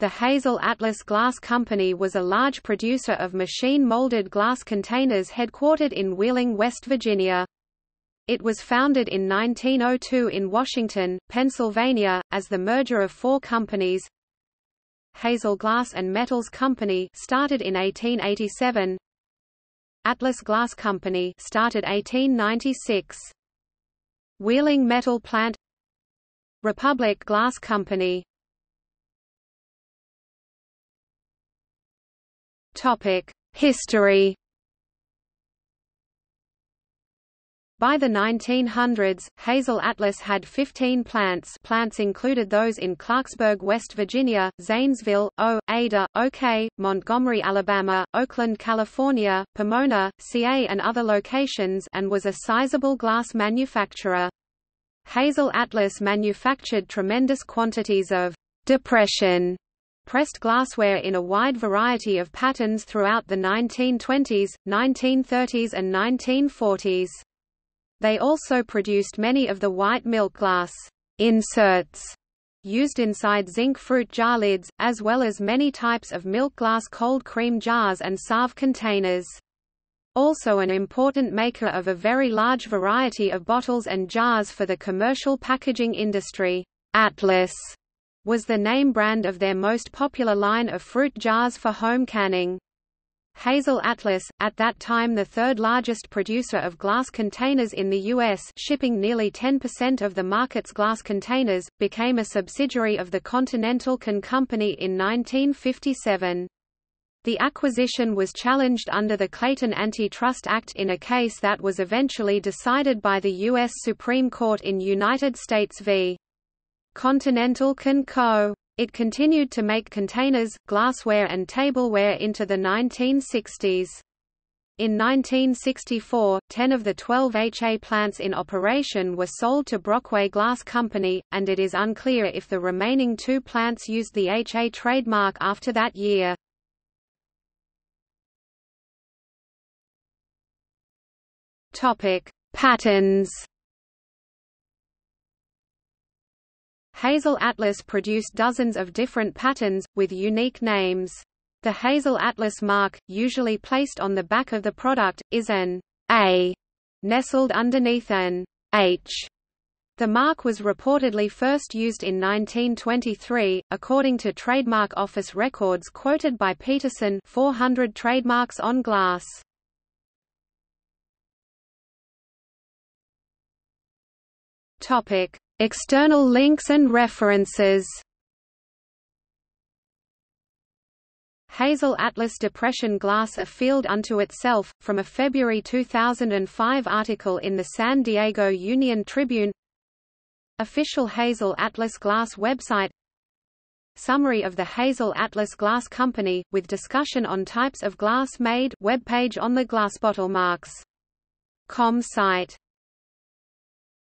The Hazel-Atlas Glass Company was a large producer of machine-molded glass containers headquartered in Wheeling, West Virginia. It was founded in 1902 in Washington, Pennsylvania, as the merger of four companies. Hazel Glass and Metals Company started in 1887. Atlas Glass Company started 1896. Wheeling Metal Plant, Republic Glass Company. Topic: History. By the 1900s, Hazel-Atlas had 15 plants. Plants included those in Clarksburg, West Virginia, Zanesville, Ada, OK, Montgomery, Alabama, Oakland, California, Pomona, CA and other locations, and was a sizable glass manufacturer. Hazel-Atlas manufactured tremendous quantities of depression pressed glassware in a wide variety of patterns throughout the 1920s, 1930s and 1940s. They also produced many of the white milk glass inserts used inside zinc fruit jar lids, as well as many types of milk glass cold cream jars and salve containers. Also an important maker of a very large variety of bottles and jars for the commercial packaging industry. Atlas was the name brand of their most popular line of fruit jars for home canning. Hazel-Atlas, at that time the third largest producer of glass containers in the U.S., shipping nearly 10% of the market's glass containers, became a subsidiary of the Continental Can Company in 1957. The acquisition was challenged under the Clayton Antitrust Act in a case that was eventually decided by the U.S. Supreme Court in United States v. Continental Can Co. It continued to make containers, glassware and tableware into the 1960s. In 1964, 10 of the 12 HA plants in operation were sold to Brockway Glass Company, and it is unclear if the remaining 2 plants used the HA trademark after that year. Patterns. Hazel-Atlas produced dozens of different patterns, with unique names. The Hazel-Atlas mark, usually placed on the back of the product, is an A nestled underneath an H. The mark was reportedly first used in 1923, according to Trademark Office records quoted by Peterson, 400 trademarks on glass. External links and references. Hazel-Atlas Depression Glass, a field unto itself, from a February 2005 article in the San Diego Union Tribune. Official Hazel-Atlas Glass website. Summary of the Hazel-Atlas Glass Company, with discussion on types of glass made, webpage on the glassbottlemarks.com site.